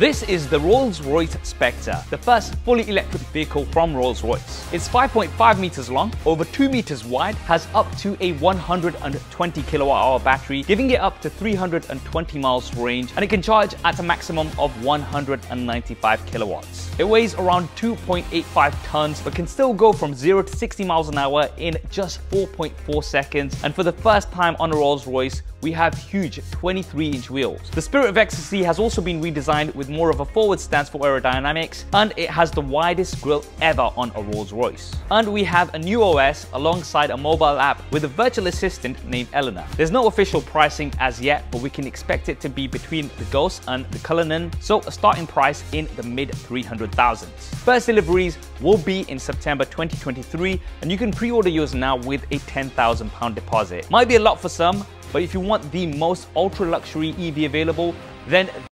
This is the Rolls-Royce Spectre, the first fully electric vehicle from Rolls-Royce. It's 5.5 meters long, over 2 meters wide, has up to a 120 kilowatt-hour battery, giving it up to 320 miles range, and it can charge at a maximum of 195 kilowatts. It weighs around 2.85 tons, but can still go from 0 to 60 miles an hour in just 4.4 seconds. And for the first time on a Rolls-Royce, we have huge 23-inch wheels. The Spirit of Ecstasy has also been redesigned with more of a forward stance for aerodynamics, and it has the widest grille ever on a Rolls-Royce. And we have a new OS alongside a mobile app with a virtual assistant named Eleanor. There's no official pricing as yet, but we can expect it to be between the Ghost and the Cullinan, so a starting price in the mid-300,000s. First deliveries will be in September 2023, and you can pre-order yours now with a £10,000 deposit. Might be a lot for some, but if you want the most ultra luxury EV available, then